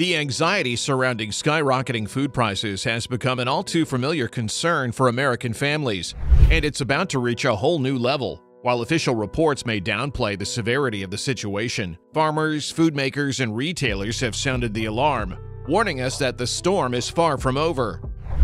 The anxiety surrounding skyrocketing food prices has become an all-too-familiar concern for American families, and it's about to reach a whole new level. While official reports may downplay the severity of the situation, farmers, food makers, and retailers have sounded the alarm, warning us that the storm is far from over.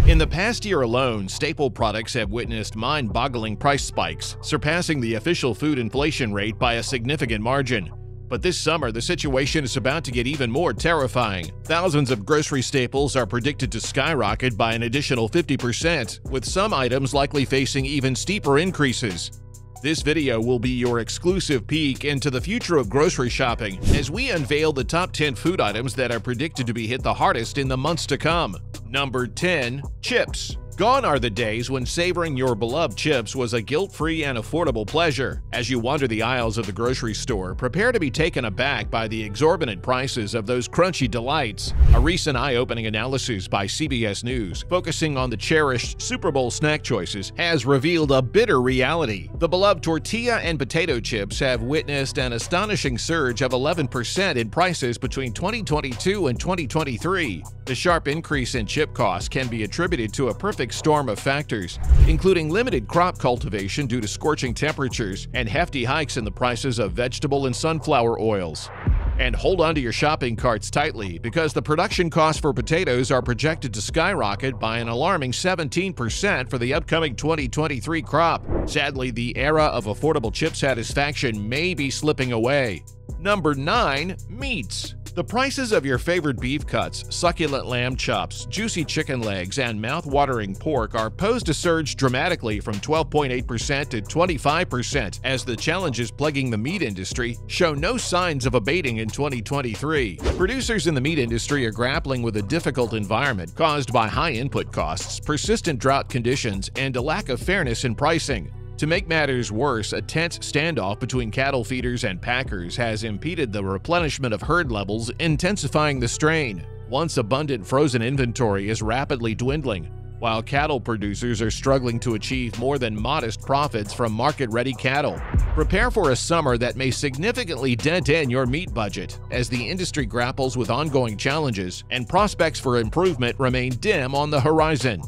In the past year alone, staple products have witnessed mind-boggling price spikes, surpassing the official food inflation rate by a significant margin. But this summer, the situation is about to get even more terrifying. Thousands of grocery staples are predicted to skyrocket by an additional 50%, with some items likely facing even steeper increases. This video will be your exclusive peek into the future of grocery shopping as we unveil the top 10 food items that are predicted to be hit the hardest in the months to come. Number 10. Chips. Gone are the days when savoring your beloved chips was a guilt-free and affordable pleasure. As you wander the aisles of the grocery store, prepare to be taken aback by the exorbitant prices of those crunchy delights. A recent eye-opening analysis by CBS News, focusing on the cherished Super Bowl snack choices, has revealed a bitter reality. The beloved tortilla and potato chips have witnessed an astonishing surge of 11% in prices between 2022 and 2023. The sharp increase in chip costs can be attributed to a perfect storm of factors, including limited crop cultivation due to scorching temperatures and hefty hikes in the prices of vegetable and sunflower oils. And hold onto your shopping carts tightly, because the production costs for potatoes are projected to skyrocket by an alarming 17% for the upcoming 2023 crop. Sadly, the era of affordable chip satisfaction may be slipping away. Number 9. Meats. The prices of your favorite beef cuts, succulent lamb chops, juicy chicken legs, and mouth-watering pork are posed to surge dramatically from 12.8% to 25% as the challenges plaguing the meat industry show no signs of abating in 2023. Producers in the meat industry are grappling with a difficult environment caused by high input costs, persistent drought conditions, and a lack of fairness in pricing. To make matters worse, a tense standoff between cattle feeders and packers has impeded the replenishment of herd levels, intensifying the strain. Once abundant frozen inventory is rapidly dwindling, while cattle producers are struggling to achieve more than modest profits from market-ready cattle. Prepare for a summer that may significantly dent in your meat budget, as the industry grapples with ongoing challenges and prospects for improvement remain dim on the horizon.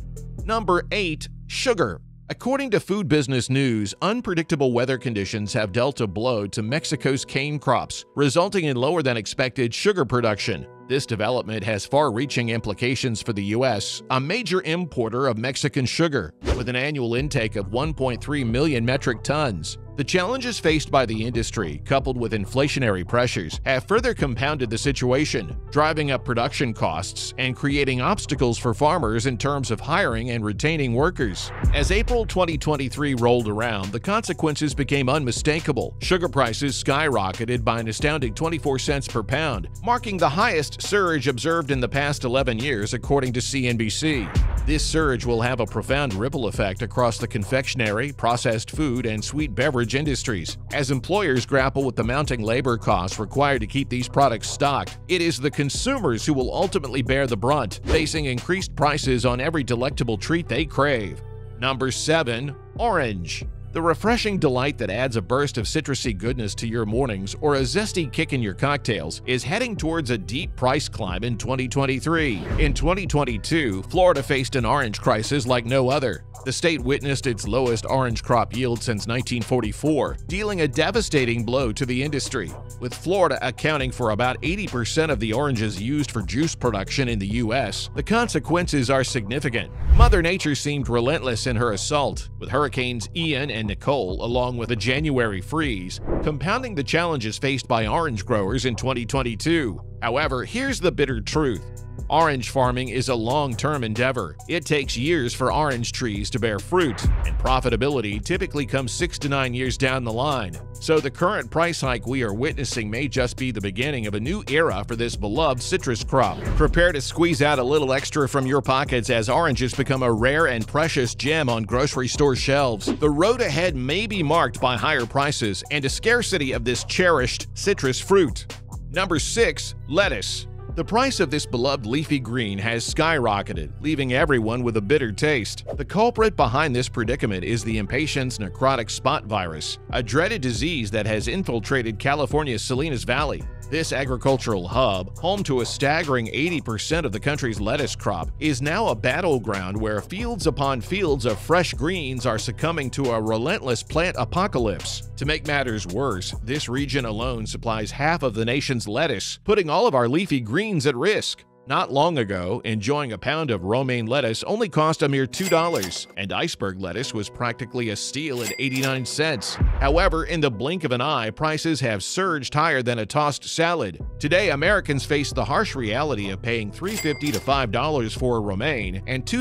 Number 8. Sugar. According to Food Business News, unpredictable weather conditions have dealt a blow to Mexico's cane crops, resulting in lower-than-expected sugar production. This development has far-reaching implications for the U.S., a major importer of Mexican sugar, with an annual intake of 1.3 million metric tons. The challenges faced by the industry, coupled with inflationary pressures, have further compounded the situation, driving up production costs and creating obstacles for farmers in terms of hiring and retaining workers. As April 2023 rolled around, the consequences became unmistakable. Sugar prices skyrocketed by an astounding 24 cents per pound, marking the highest surge observed in the past 11 years, according to CNBC. This surge will have a profound ripple effect across the confectionery, processed food, and sweet beverage industries. As employers grapple with the mounting labor costs required to keep these products stocked, it is the consumers who will ultimately bear the brunt, facing increased prices on every delectable treat they crave. Number 7. Orange. The refreshing delight that adds a burst of citrusy goodness to your mornings or a zesty kick in your cocktails is heading towards a deep price climb in 2023. In 2022, Florida faced an orange crisis like no other. The state witnessed its lowest orange crop yield since 1944, dealing a devastating blow to the industry, with Florida accounting for about 80% of the oranges used for juice production in the U.S. The consequences are significant. Mother Nature seemed relentless in her assault, with hurricanes Ian and Nicole, along with a January freeze, compounding the challenges faced by orange growers in 2022. However, here's the bitter truth. Orange farming is a long-term endeavor. It takes years for orange trees to bear fruit, and profitability typically comes 6 to 9 years down the line. So the current price hike we are witnessing may just be the beginning of a new era for this beloved citrus crop. Prepare to squeeze out a little extra from your pockets as oranges become a rare and precious gem on grocery store shelves. The road ahead may be marked by higher prices and a scarcity of this cherished citrus fruit. Number 6. Lettuce. The price of this beloved leafy green has skyrocketed, leaving everyone with a bitter taste. The culprit behind this predicament is the Impatiens necrotic spot virus, a dreaded disease that has infiltrated California's Salinas Valley. This agricultural hub, home to a staggering 80% of the country's lettuce crop, is now a battleground where fields upon fields of fresh greens are succumbing to a relentless plant apocalypse. To make matters worse, this region alone supplies half of the nation's lettuce, putting all of our leafy greens at risk. Not long ago, enjoying a pound of romaine lettuce only cost a mere $2, and iceberg lettuce was practically a steal at 89 cents. However, in the blink of an eye, prices have surged higher than a tossed salad. Today, Americans face the harsh reality of paying $3.50 to $5 for romaine and $2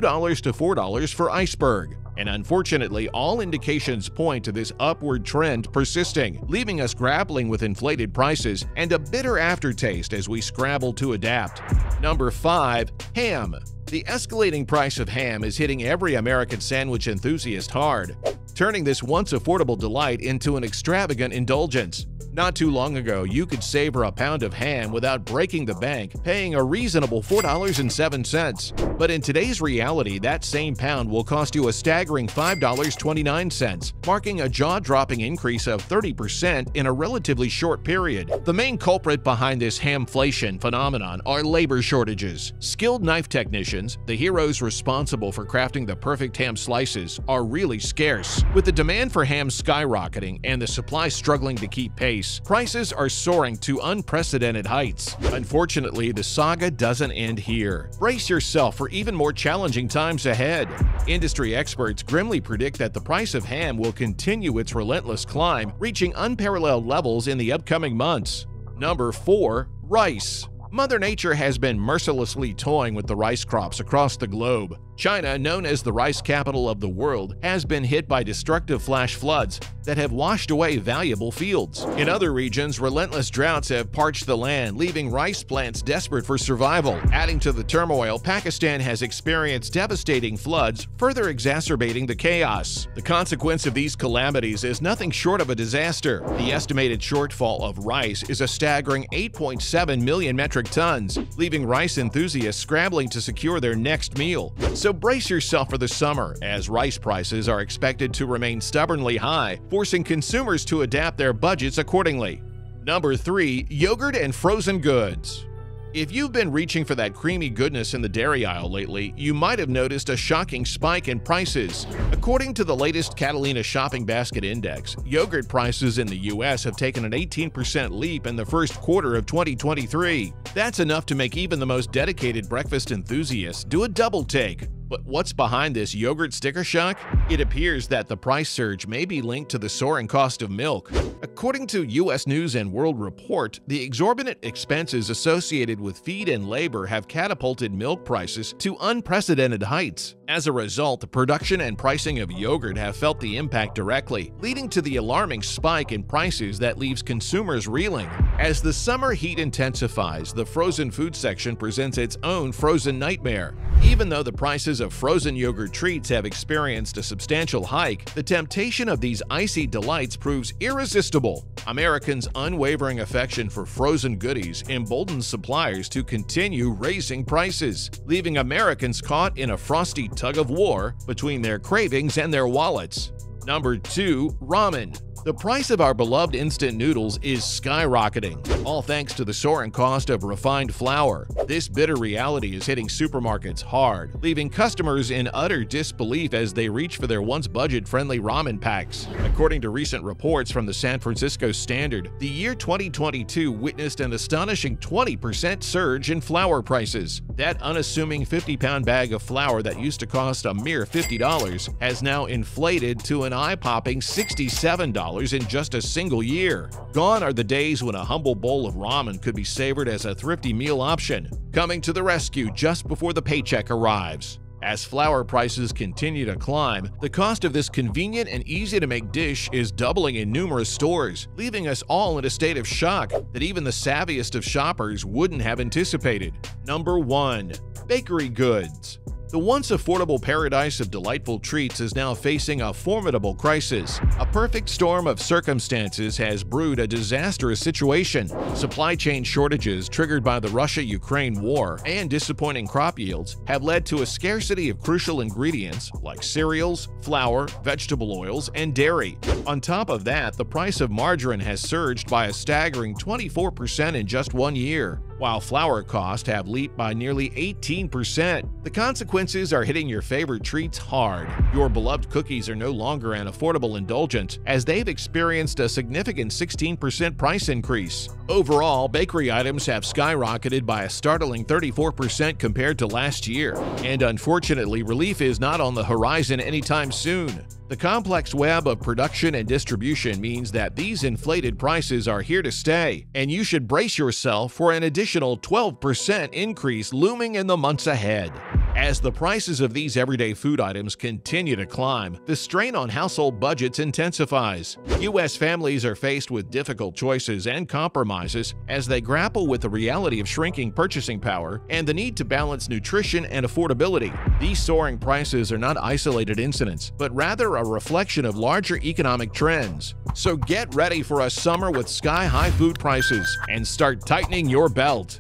to $4 for iceberg. And unfortunately, all indications point to this upward trend persisting, leaving us grappling with inflated prices and a bitter aftertaste as we scramble to adapt. Number 5. Ham. The escalating price of ham is hitting every American sandwich enthusiast hard, turning this once affordable delight into an extravagant indulgence. Not too long ago, you could savor a pound of ham without breaking the bank, paying a reasonable $4.07. But in today's reality, that same pound will cost you a staggering $5.29, marking a jaw-dropping increase of 30% in a relatively short period. The main culprit behind this hamflation phenomenon are labor shortages. Skilled knife technicians, the heroes responsible for crafting the perfect ham slices, are really scarce. With the demand for ham skyrocketing and the supply struggling to keep pace, prices are soaring to unprecedented heights. Unfortunately, the saga doesn't end here. Brace yourself for even more challenging times ahead. Industry experts grimly predict that the price of ham will continue its relentless climb, reaching unparalleled levels in the upcoming months. Number 4. Rice. Mother Nature has been mercilessly toying with the rice crops across the globe. China, known as the rice capital of the world, has been hit by destructive flash floods that have washed away valuable fields. In other regions, relentless droughts have parched the land, leaving rice plants desperate for survival. Adding to the turmoil, Pakistan has experienced devastating floods, further exacerbating the chaos. The consequence of these calamities is nothing short of a disaster. The estimated shortfall of rice is a staggering 8.7 million metric tons, leaving rice enthusiasts scrambling to secure their next meal. So brace yourself for the summer, as rice prices are expected to remain stubbornly high, forcing consumers to adapt their budgets accordingly. Number 3. Yogurt and frozen goods. If you've been reaching for that creamy goodness in the dairy aisle lately, you might have noticed a shocking spike in prices. According to the latest Catalina Shopping Basket Index, yogurt prices in the US have taken an 18% leap in the first quarter of 2023. That's enough to make even the most dedicated breakfast enthusiasts do a double take. But what's behind this yogurt sticker shock? It appears that the price surge may be linked to the soaring cost of milk. According to US News and World Report, the exorbitant expenses associated with feed and labor have catapulted milk prices to unprecedented heights. As a result, the production and pricing of yogurt have felt the impact directly, leading to the alarming spike in prices that leaves consumers reeling. As the summer heat intensifies, the frozen food section presents its own frozen nightmare. Even though the prices of frozen yogurt treats have experienced a substantial hike, the temptation of these icy delights proves irresistible. Americans' unwavering affection for frozen goodies emboldens suppliers to continue raising prices, leaving Americans caught in a frosty tug-of-war between their cravings and their wallets. Number 2. Ramen. The price of our beloved instant noodles is skyrocketing, all thanks to the soaring cost of refined flour. This bitter reality is hitting supermarkets hard, leaving customers in utter disbelief as they reach for their once budget-friendly ramen packs. According to recent reports from the San Francisco Standard, the year 2022 witnessed an astonishing 20% surge in flour prices. That unassuming 50-pound bag of flour that used to cost a mere $50 has now inflated to an eye-popping $67. In just a single year. Gone are the days when a humble bowl of ramen could be savored as a thrifty meal option, coming to the rescue just before the paycheck arrives. As flour prices continue to climb, the cost of this convenient and easy-to-make dish is doubling in numerous stores, leaving us all in a state of shock that even the savviest of shoppers wouldn't have anticipated. Number 1. Bakery goods. The once affordable paradise of delightful treats is now facing a formidable crisis. A perfect storm of circumstances has brewed a disastrous situation. Supply chain shortages triggered by the Russia-Ukraine war and disappointing crop yields have led to a scarcity of crucial ingredients like cereals, flour, vegetable oils, and dairy. On top of that, the price of margarine has surged by a staggering 24% in just 1 year, while flour costs have leaped by nearly 18%. The consequences are hitting your favorite treats hard. Your beloved cookies are no longer an affordable indulgence, as they've experienced a significant 16% price increase. Overall, bakery items have skyrocketed by a startling 34% compared to last year, and unfortunately, relief is not on the horizon anytime soon. The complex web of production and distribution means that these inflated prices are here to stay, and you should brace yourself for an additional 12% increase looming in the months ahead. As the prices of these everyday food items continue to climb, the strain on household budgets intensifies. U.S. families are faced with difficult choices and compromises as they grapple with the reality of shrinking purchasing power and the need to balance nutrition and affordability. These soaring prices are not isolated incidents, but rather a reflection of larger economic trends. So get ready for a summer with sky-high food prices and start tightening your belt.